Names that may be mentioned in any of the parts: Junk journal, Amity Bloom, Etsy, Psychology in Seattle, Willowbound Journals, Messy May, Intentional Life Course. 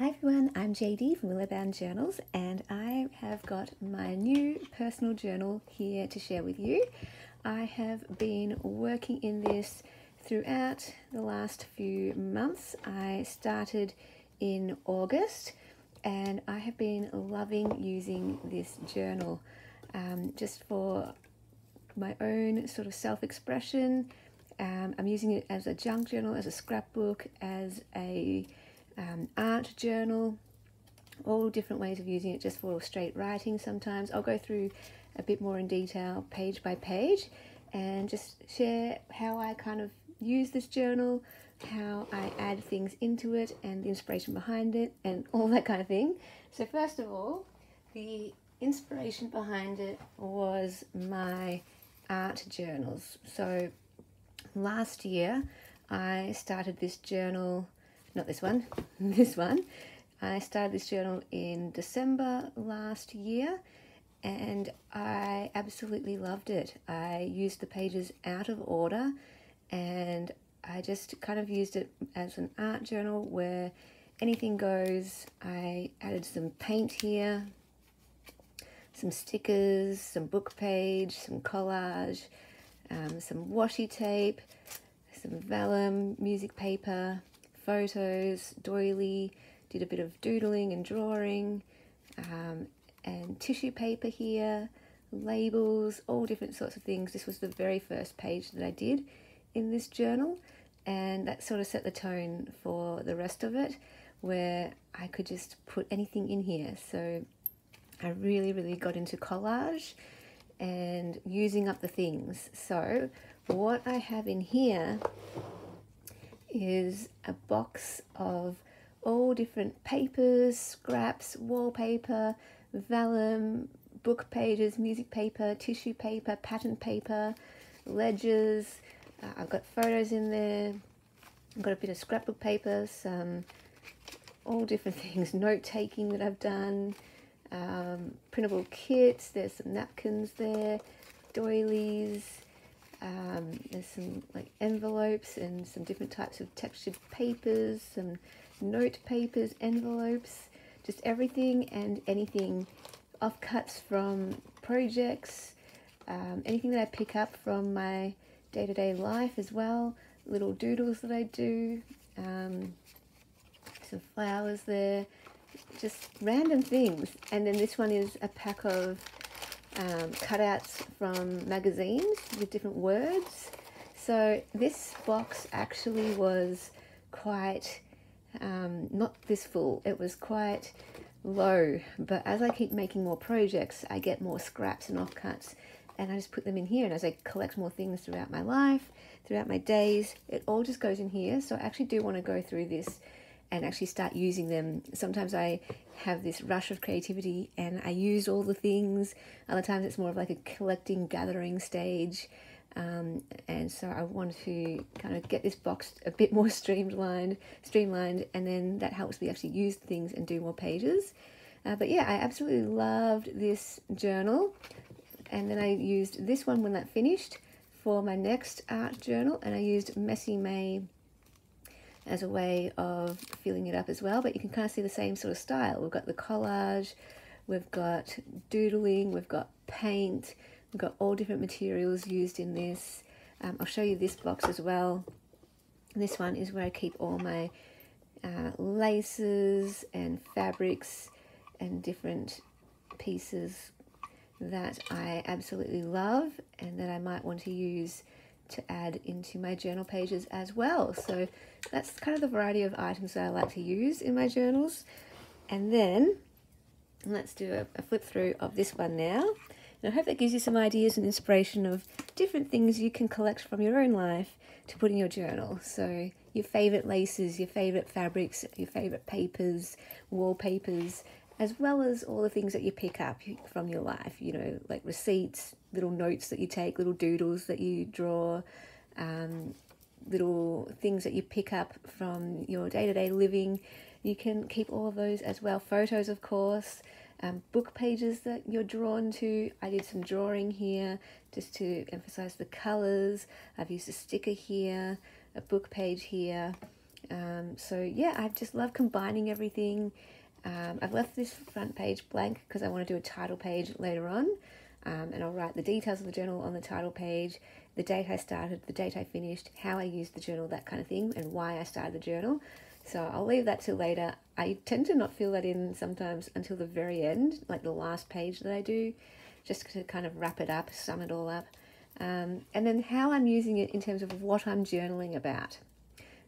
Hi everyone, I'm JD from Willowbound Journals, and I have got my new personal journal here to share with you. I have been working in this throughout the last few months. I started in August, and I have been loving using this journal just for my own sort of self-expression. I'm using it as a junk journal, as a scrapbook, as a art journal, all different ways of using it, just for straight writing sometimes. I'll go through a bit more in detail page by page and just share how I kind of use this journal, how I add things into it and the inspiration behind it and all that kind of thing. So first of all, the inspiration behind it was my art journals. So last year I started this journal. Not this one, this one. I started this journal in December last year and I absolutely loved it. I used the pages out of order and I just kind of used it as an art journal where anything goes. I added some paint here, some stickers, some book page, some collage, some washi tape, some vellum, music paper, photos, doily, did a bit of doodling and drawing, and tissue paper here, labels, all different sorts of things. This was the very first page that I did in this journal, and that sort of set the tone for the rest of it, where I could just put anything in here. So I really got into collage and using up the things. So what I have in here is a box of all different papers, scraps, wallpaper, vellum, book pages, music paper, tissue paper, pattern paper, ledgers. I've got photos in there. I've got a bit of scrapbook paper, some all different things, note-taking that I've done, printable kits. There's some napkins there, doilies. There's some like envelopes and some different types of textured papers, some note papers, envelopes, just everything and anything, offcuts from projects, anything that I pick up from my day-to-day life as well, little doodles that I do, some flowers there, just random things. And then this one is a pack of cutouts from magazines with different words. So this box actually was quite not this full, it was quite low, but as I keep making more projects I get more scraps and offcuts, and I just put them in here. And as I collect more things throughout my life, throughout my days, it all just goes in here. So I actually do want to go through this and actually start using them. Sometimes I have this rush of creativity and I use all the things. Other times it's more of like a collecting, gathering stage. And so I want to kind of get this box a bit more streamlined, and then that helps me actually use things and do more pages. But yeah, I absolutely loved this journal. And then I used this one when that finished for my next art journal, and I used Messy May as a way of filling it up as well. But you can kind of see the same sort of style. We've got the collage, we've got doodling, we've got paint, we've got all different materials used in this. I'll show you this box as well. This one is where I keep all my laces and fabrics and different pieces that I absolutely love and that I might want to use to add into my journal pages as well. So that's kind of the variety of items that I like to use in my journals. And then let's do a flip through of this one now, and I hope that gives you some ideas and inspiration of different things you can collect from your own life to put in your journal. So your favorite laces, your favorite fabrics, your favorite papers, wallpapers, as well as all the things that you pick up from your life, you know, like receipts, little notes that you take, little doodles that you draw, little things that you pick up from your day-to-day living. You can keep all of those as well. Photos, of course, book pages that you're drawn to. I did some drawing here just to emphasize the colors. I've used a sticker here, a book page here, So yeah, I just love combining everything. I've left this front page blank because I want to do a title page later on, and I'll write the details of the journal on the title page, the date I started, the date I finished, how I used the journal, that kind of thing, and why I started the journal. So I'll leave that till later. I tend to not fill that in sometimes until the very end, like the last page that I do, just to kind of wrap it up, sum it all up. And then how I'm using it in terms of what I'm journaling about.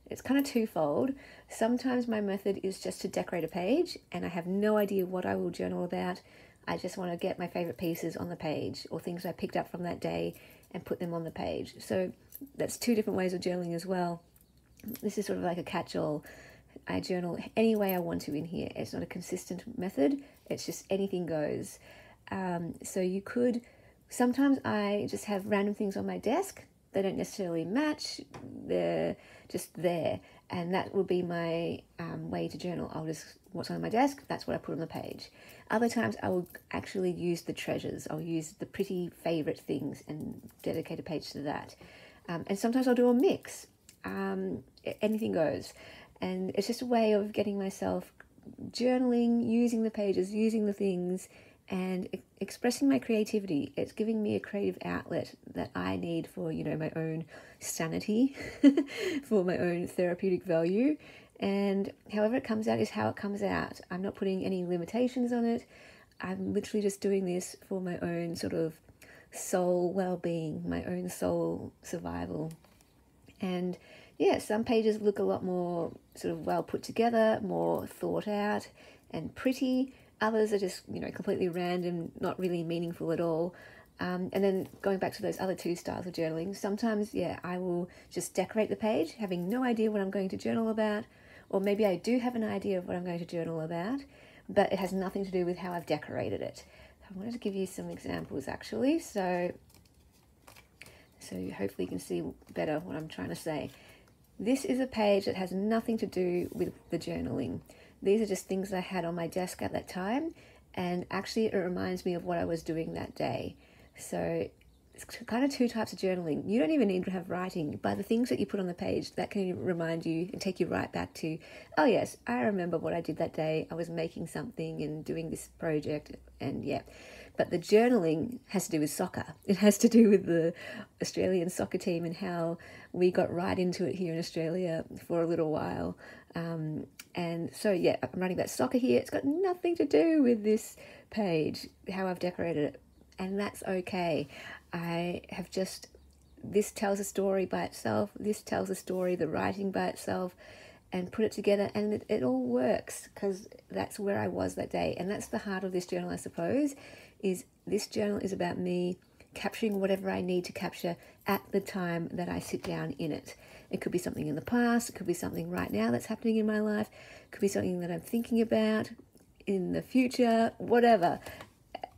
It's kind of twofold. Sometimes my method is just to decorate a page and I have no idea what I will journal about. I just want to get my favorite pieces on the page or things I picked up from that day and put them on the page. So that's two different ways of journaling as well. This is sort of like a catch-all. I journal any way I want to in here. It's not a consistent method. It's just anything goes. So you could, sometimes I just have random things on my desk. They don't necessarily match. They're just there. And that will be my way to journal. I'll just, what's on my desk, that's what I put on the page. Other times I will actually use the treasures. I'll use the pretty favorite things and dedicate a page to that. And sometimes I'll do a mix. Anything goes. And it's just a way of getting myself journaling, using the pages, using the things, and expressing my creativity. It's giving me a creative outlet that I need for, you know, my own sanity, for my own therapeutic value. And however it comes out is how it comes out. I'm not putting any limitations on it. I'm literally just doing this for my own sort of soul well-being, my own soul survival. And yeah, some pages look a lot more sort of well put together, more thought out and pretty. Others are just, you know, completely random, not really meaningful at all. And then going back to those other two styles of journaling, sometimes, yeah, I will just decorate the page, having no idea what I'm going to journal about, or maybe I do have an idea of what I'm going to journal about, but it has nothing to do with how I've decorated it. I wanted to give you some examples actually, so hopefully you can see better what I'm trying to say. This is a page that has nothing to do with the journaling. These are just things I had on my desk at that time, and actually it reminds me of what I was doing that day. So it's kind of two types of journaling. You don't even need to have writing. By the things that you put on the page, that can remind you and take you right back to, oh yes, I remember what I did that day. I was making something and doing this project, and yeah. But the journaling has to do with soccer. It has to do with the Australian soccer team and how we got right into it here in Australia for a little while. And so, yeah, I'm writing about soccer here. It's got nothing to do with this page, how I've decorated it. And that's okay. I have just, this tells a story by itself. This tells a story, the writing by itself. And put it together, and it all works because that's where I was that day. And that's the heart of this journal, I suppose, is this journal is about me capturing whatever I need to capture at the time that I sit down in it. It could be something in the past, it could be something right now that's happening in my life, it could be something that I'm thinking about in the future, whatever.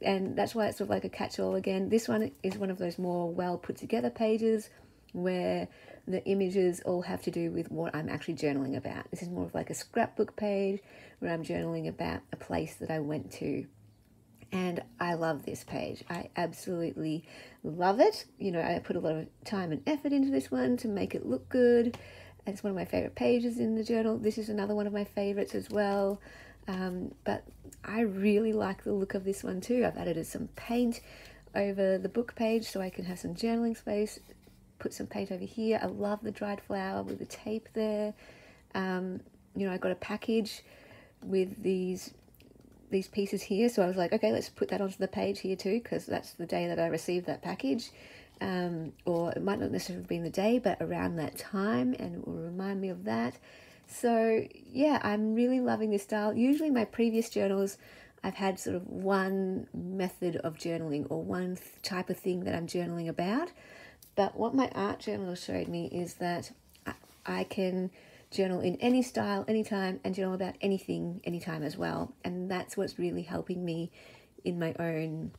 And that's why it's sort of like a catch-all again. This one is one of those more well put together pages where the images all have to do with what I'm actually journaling about. This is more of like a scrapbook page where I'm journaling about a place that I went to. And I love this page. I absolutely love it. You know, I put a lot of time and effort into this one to make it look good. It's one of my favorite pages in the journal. This is another one of my favorites as well. But I really like the look of this one too. I've added some paint over the book page so I can have some journaling space. Put some paint over here. I love the dried flower with the tape there. You know, I got a package with these pieces here, so I was like, okay, let's put that onto the page here too, because that's the day that I received that package. Or it might not necessarily have been the day, but around that time, and it will remind me of that. So yeah, I'm really loving this style. Usually my previous journals, I've had sort of one method of journaling or one type of thing that I'm journaling about. But what my art journal showed me is that I can journal in any style, anytime, and journal about anything, anytime as well. And that's what's really helping me in my own,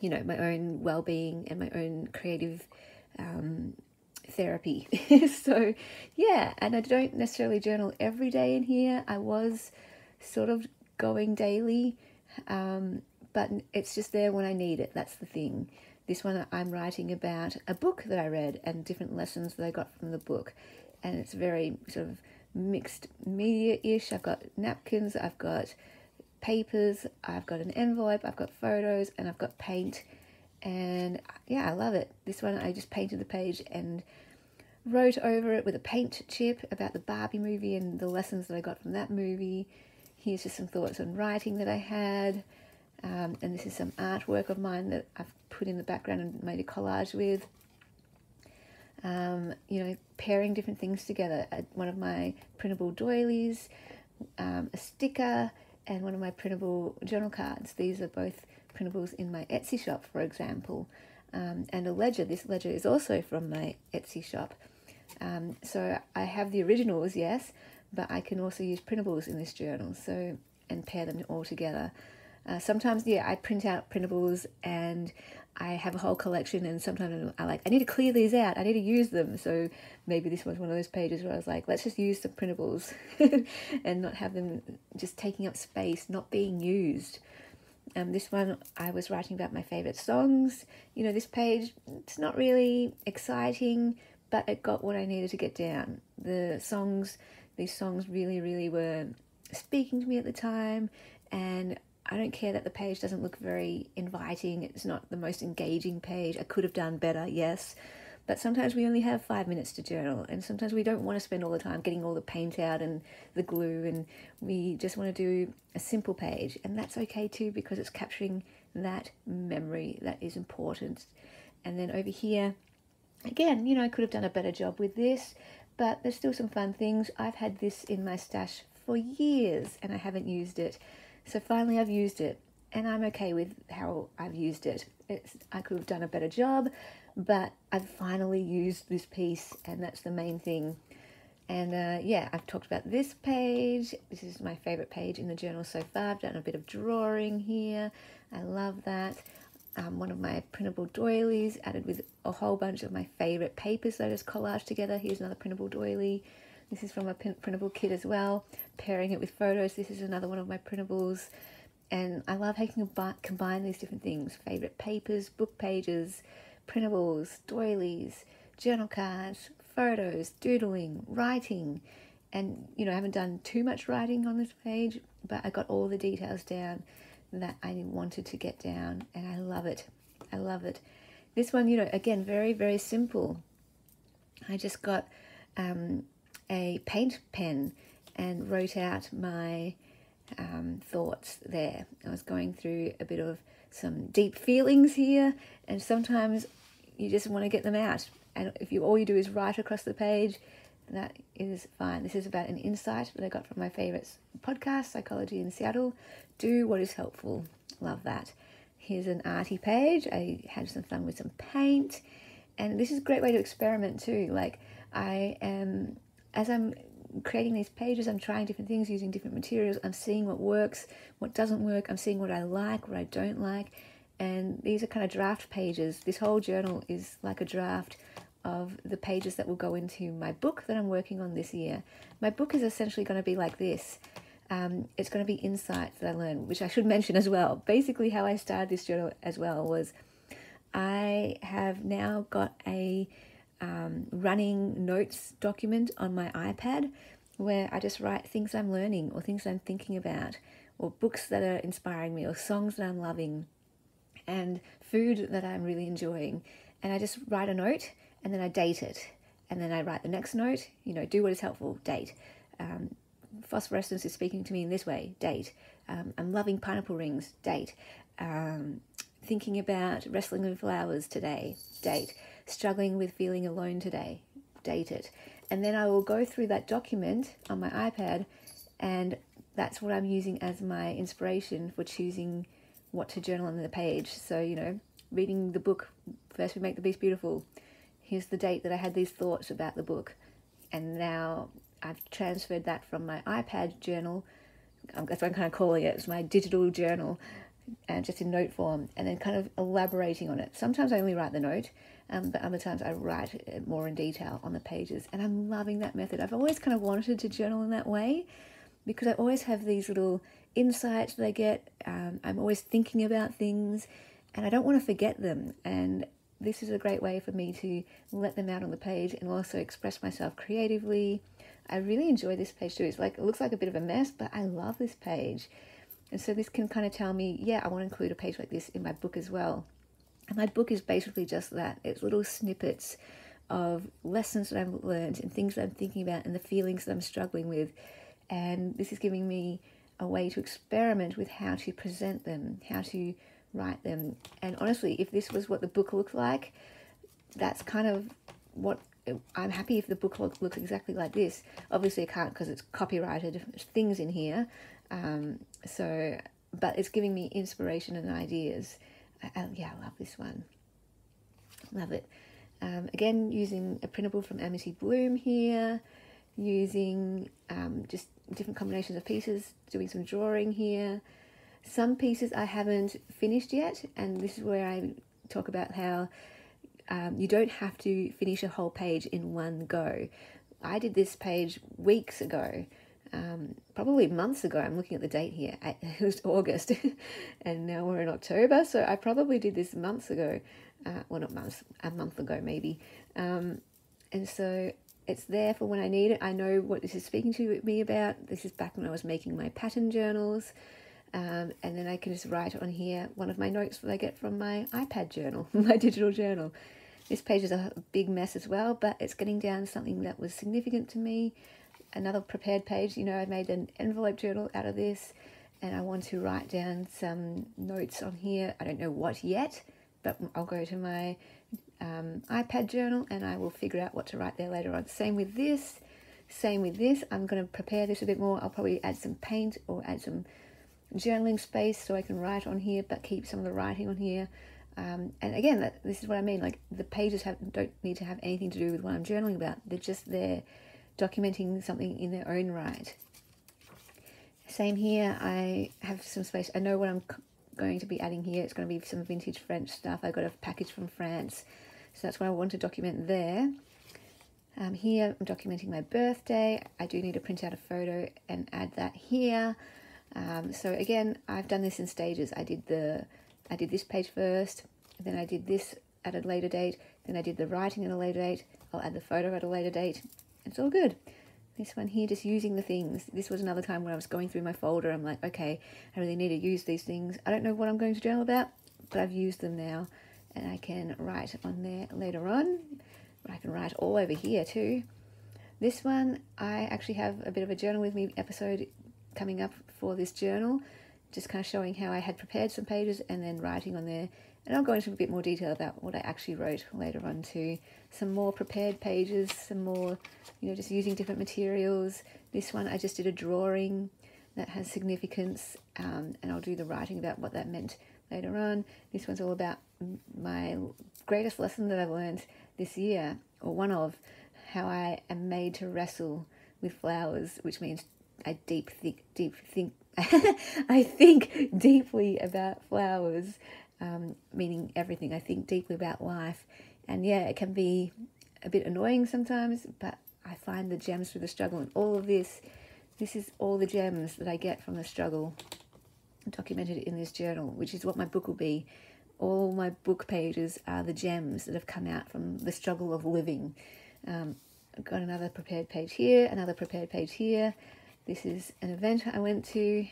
you know, my own well-being and my own creative therapy. So, yeah, and I don't necessarily journal every day in here. I was sort of going daily, but it's just there when I need it. That's the thing. This one I'm writing about a book that I read and different lessons that I got from the book. And it's very sort of mixed media-ish. I've got napkins, I've got papers, I've got an envelope, I've got photos, and I've got paint. And yeah, I love it. This one I just painted the page and wrote over it with a paint chip about the Barbie movie and the lessons that I got from that movie. Here's just some thoughts on writing that I had. And this is some artwork of mine that I've put in the background and made a collage with. You know, pairing different things together. One of my printable doilies, a sticker, and one of my printable journal cards. These are both printables in my Etsy shop, for example. And a ledger. This ledger is also from my Etsy shop. So I have the originals, yes, but I can also use printables in this journal, so, and pair them all together. Sometimes, yeah, I print out printables and I have a whole collection, and sometimes I'm like, I need to clear these out, I need to use them. So maybe this was one of those pages where I was like, let's just use some printables and not have them just taking up space, not being used. This one, I was writing about my favourite songs. You know, this page, it's not really exciting, but it got what I needed to get down. The songs, these songs really, really were speaking to me at the time, and I don't care that the page doesn't look very inviting. It's not the most engaging page. I could have done better, yes. But sometimes we only have 5 minutes to journal, and sometimes we don't want to spend all the time getting all the paint out and the glue, and we just want to do a simple page. And that's okay too, because it's capturing that memory that is important. And then over here, again, you know, I could have done a better job with this, but there's still some fun things. I've had this in my stash for years and I haven't used it. So finally I've used it, and I'm okay with how I've used it. I could have done a better job, but I've finally used this piece, and that's the main thing. And yeah, I've talked about this page. This is my favorite page in the journal so far. I've done a bit of drawing here. I love that. One of my printable doilies added with a whole bunch of my favorite papers that I just collaged together. Here's another printable doily. This is from a printable kit as well, pairing it with photos. This is another one of my printables. And I love how you can combine these different things. Favourite papers, book pages, printables, doilies, journal cards, photos, doodling, writing. And, you know, I haven't done too much writing on this page, but I got all the details down that I wanted to get down. And I love it. I love it. This one, you know, again, very, very simple. I just got a paint pen and wrote out my thoughts there. I was going through a bit of some deep feelings here, and sometimes you just want to get them out, and if you all you do is write across the page, that is fine. This is about an insight that I got from my favorite podcast, Psychology in Seattle. Do what is helpful. Love that. Here's an arty page. I had some fun with some paint, and this is a great way to experiment too. Like, I am, as I'm creating these pages, I'm trying different things, using different materials. I'm seeing what works, what doesn't work. I'm seeing what I like, what I don't like. And these are kind of draft pages. This whole journal is like a draft of the pages that will go into my book that I'm working on this year. My book is essentially going to be like this. It's going to be insights that I learned, which I should mention as well. Basically how I started this journal as well was I have now got a running notes document on my iPad where I just write things I'm learning or things I'm thinking about or books that are inspiring me or songs that I'm loving and food that I'm really enjoying. And I just write a note and then I date it. And then I write the next note, you know, do what is helpful, date. Phosphorescence is speaking to me in this way, date. I'm loving pineapple rings, date. Thinking about wrestling with flowers today, date. Struggling with feeling alone today, date it. And then I will go through that document on my iPad, and that's what I'm using as my inspiration for choosing what to journal on the page. So, you know, reading the book, First We Make the Beast Beautiful. Here's the date that I had these thoughts about the book. And now I've transferred that from my iPad journal, that's what I'm kind of calling it, it's my digital journal, and just in note form, and then kind of elaborating on it. Sometimes I only write the note, but other times I write more in detail on the pages, and I'm loving that method. I've always kind of wanted to journal in that way because I always have these little insights that I get. I'm always thinking about things and I don't want to forget them, and this is a great way for me to let them out on the page and also express myself creatively. I really enjoy this page too. It's like, it looks like a bit of a mess, but I love this page. And so this can kind of tell me, yeah, I want to include a page like this in my book as well. And my book is basically just that. It's little snippets of lessons that I've learned and things that I'm thinking about and the feelings that I'm struggling with. And this is giving me a way to experiment with how to present them, how to write them. And honestly, if this was what the book looked like, that's kind of what I'm happy if the book looks exactly like this. Obviously I can't because it's copyrighted things in here. But it's giving me inspiration and ideas. Yeah, I love this one. Love it. Again, using a printable from Amity Bloom here, using just different combinations of pieces, doing some drawing here. Some pieces I haven't finished yet, and this is where I talk about how you don't have to finish a whole page in one go. I did this page weeks ago, probably months ago. I'm looking at the date here. It was August, and now we're in October, so I probably did this months ago. Well, not months, a month ago maybe. And so it's there for when I need it. I know what this is speaking to me about. This is back when I was making my pattern journals. And then I can just write on here one of my notes that I get from my iPad journal, my digital journal. This page is a big mess as well, but it's getting down something that was significant to me. Another prepared page, you know, I made an envelope journal out of this, and I want to write down some notes on here. I don't know what yet, but I'll go to my iPad journal and I will figure out what to write there later on. Same with this, same with this. I'm going to prepare this a bit more. I'll probably add some paint or add some journaling space so I can write on here but keep some of the writing on here. And again, this is what I mean, like the pages don't need to have anything to do with what I'm journaling about. They're just there documenting something in their own right. Same here, I have some space. I know what I'm going to be adding here. It's going to be some vintage French stuff. I got a package from France, so that's what I want to document there. Here I'm documenting my birthday. I do need to print out a photo and add that here. So again, I've done this in stages. I did this page first, then I did this at a later date, then I did the writing at a later date, I'll add the photo at a later date. It's all good. This one here, just using the things. This was another time when I was going through my folder. I'm like, okay, I really need to use these things. I don't know what I'm going to journal about, but I've used them now and I can write on there later on. I can write all over here too. This one, I actually have a bit of a journal with me episode coming up for this journal, just kind of showing how I had prepared some pages and then writing on there, and I'll go into a bit more detail about what I actually wrote later on too. Some more prepared pages, some more, you know, just using different materials. This one I just did a drawing that has significance, and I'll do the writing about what that meant later on. This one's all about my greatest lesson that I've learned this year, or one of, how I am made to wrestle with flowers, which means I think deeply about flowers, meaning everything. I think deeply about life, and yeah, it can be a bit annoying sometimes, but I find the gems through the struggle. And all of this is all the gems that I get from the struggle documented in this journal, which is what my book will be. All my book pages are the gems that have come out from the struggle of living. I've got another prepared page here, another prepared page here. This is an event I went to,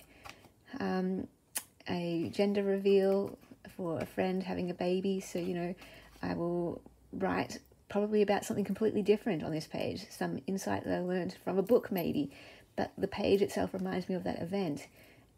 a gender reveal for a friend having a baby. So, you know, I will write probably about something completely different on this page, some insight that I learned from a book maybe, but the page itself reminds me of that event.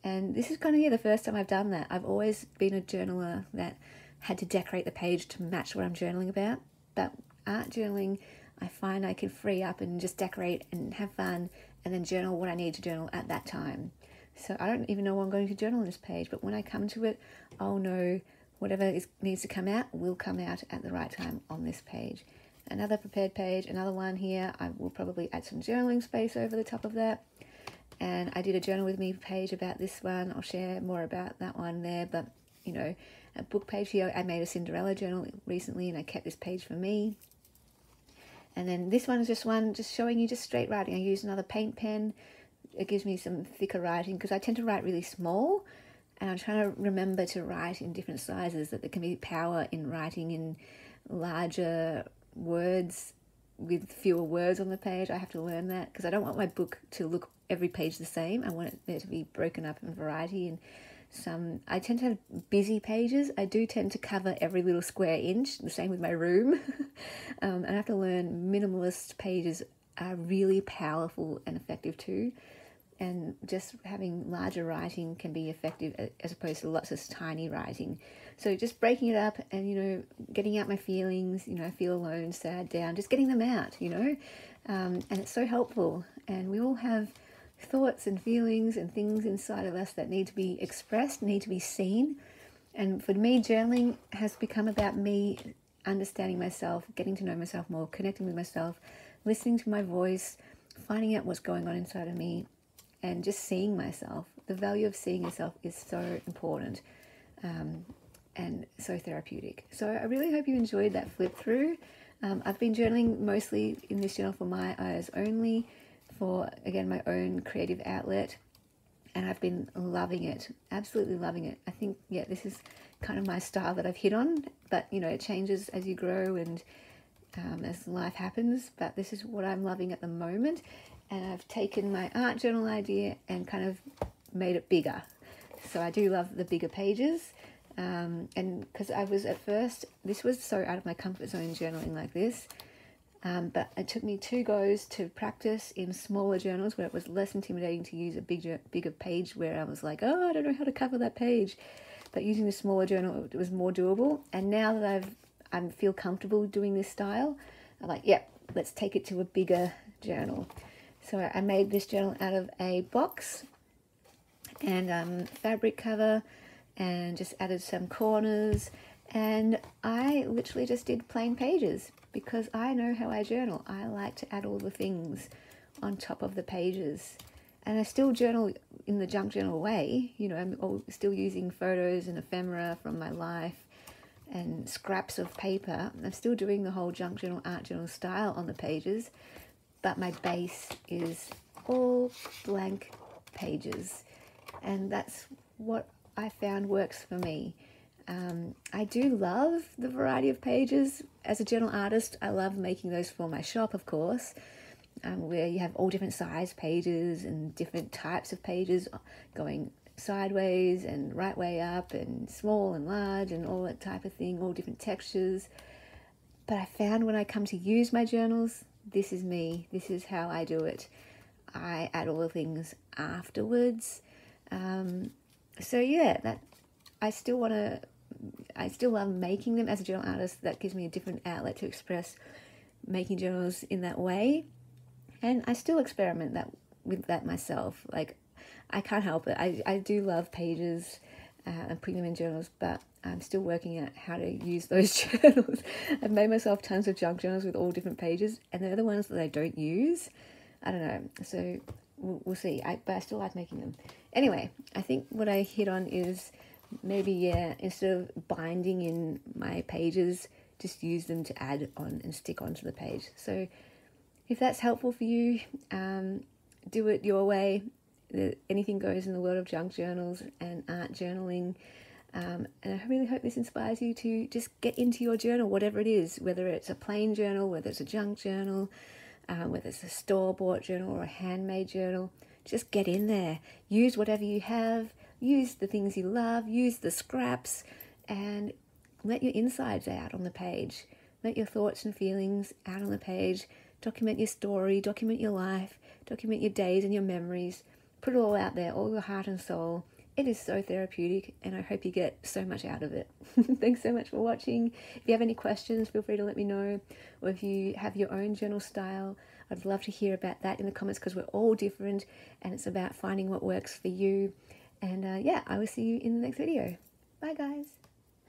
And this is kind of, yeah, the first time I've done that. I've always been a journaler that had to decorate the page to match what I'm journaling about, but art journaling, I find I can free up and just decorate and have fun and then journal what I need to journal at that time. So I don't even know what I'm going to journal on this page, but when I come to it, I'll know whatever needs to come out will come out at the right time on this page. Another prepared page, another one here. I will probably add some journaling space over the top of that. And I did a journal with me page about this one. I'll share more about that one there, but you know, a book page here. I made a Cinderella journal recently and I kept this page for me. And then this one is just one, just showing you just straight writing. I use another paint pen. It gives me some thicker writing because I tend to write really small, and I'm trying to remember to write in different sizes, that there can be power in writing in larger words with fewer words on the page. I have to learn that because I don't want my book to look every page the same. I want there to be broken up in variety. And some, I tend to have busy pages. I do tend to cover every little square inch, the same with my room. And I have to learn minimalist pages are really powerful and effective too. And just having larger writing can be effective as opposed to lots of tiny writing. So just breaking it up and, you know, getting out my feelings, you know, I feel alone, sad, down, just getting them out, you know, and it's so helpful. And we all have thoughts and feelings and things inside of us that need to be expressed, need to be seen. And for me, journaling has become about me understanding myself, getting to know myself more, connecting with myself, listening to my voice, finding out what's going on inside of me, and just seeing myself. The value of seeing yourself is so important and so therapeutic. So I really hope you enjoyed that flip through. I've been journaling mostly in this journal for my eyes only, for, again, my own creative outlet. And I've been loving it, absolutely loving it. I think, yeah, this is kind of my style that I've hit on, but, you know, it changes as you grow and as life happens. But this is what I'm loving at the moment. And I've taken my art journal idea and kind of made it bigger. So I do love the bigger pages. And because I was at first, this was so out of my comfort zone journaling like this. But it took me 2 goes to practice in smaller journals where it was less intimidating to use a bigger page where I was like, oh, I don't know how to cover that page. But using the smaller journal, it was more doable. And now that I feel comfortable doing this style, I'm like, yep, yeah, let's take it to a bigger journal. So I made this journal out of a box and fabric cover and just added some corners. And I literally just did plain pages because I know how I journal. I like to add all the things on top of the pages. And I still journal in the junk journal way. You know, I'm still using photos and ephemera from my life and scraps of paper. I'm still doing the whole junk journal, art journal style on the pages. But my base is all blank pages. And that's what I found works for me. I do love the variety of pages. As a journal artist, I love making those for my shop, of course, where you have all different size pages and different types of pages going sideways and right way up and small and large and all that type of thing, all different textures. But I found when I come to use my journals, this is me, this is how I do it. I add all the things afterwards. So yeah, that I still love making them as a journal artist. That gives me a different outlet to express making journals in that way. And I still experiment with that myself. Like, I can't help it. I do love pages and putting them in journals, but I'm still working out how to use those journals. I've made myself tons of junk journals with all different pages, and they're the ones that I don't use. I don't know, so we'll see. But I still like making them. Anyway, I think what I hit on is maybe, yeah, instead of binding in my pages, just use them to add on and stick onto the page. So if that's helpful for you, do it your way. Anything goes in the world of junk journals and art journaling. And I really hope this inspires you to just get into your journal, whatever it is, whether it's a plain journal, whether it's a junk journal, whether it's a store-bought journal or a handmade journal. Just get in there. Use whatever you have. Use the things you love. Use the scraps. And let your insides out on the page. Let your thoughts and feelings out on the page. Document your story. Document your life. Document your days and your memories. Put it all out there, all your heart and soul. It is so therapeutic, and I hope you get so much out of it. Thanks so much for watching. If you have any questions, feel free to let me know. Or if you have your own journal style, I'd love to hear about that in the comments, because we're all different and it's about finding what works for you. And yeah, I will see you in the next video. Bye, guys.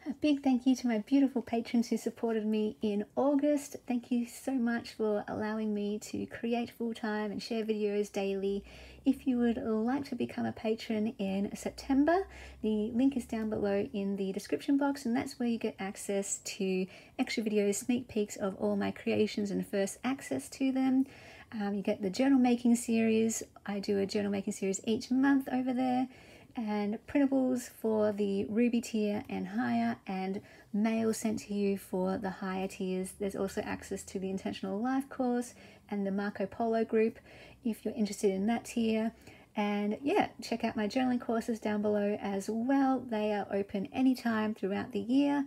A big thank you to my beautiful patrons who supported me in August. Thank you so much for allowing me to create full-time and share videos daily. If you would like to become a patron in September, the link is down below in the description box, and that's where you get access to extra videos, sneak peeks of all my creations and first access to them. You get the journal making series. I do a journal making series each month over there. and printables for the Ruby tier and higher, and mail sent to you for the higher tiers. There's also access to the Intentional Life Course and the Marco Polo group if you're interested in that tier. And yeah, check out my journaling courses down below as well. They are open anytime throughout the year.